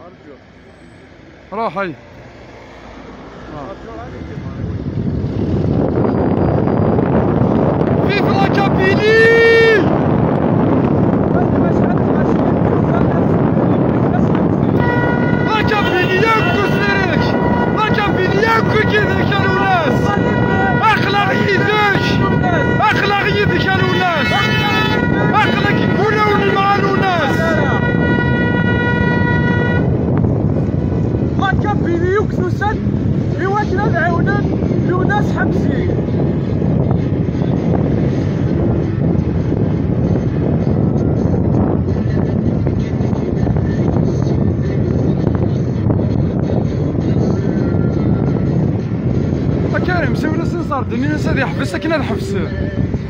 أرجو روحي فيف لا كابيني. كريم سوي نسن صار دني نسن يحبس لكن الحبس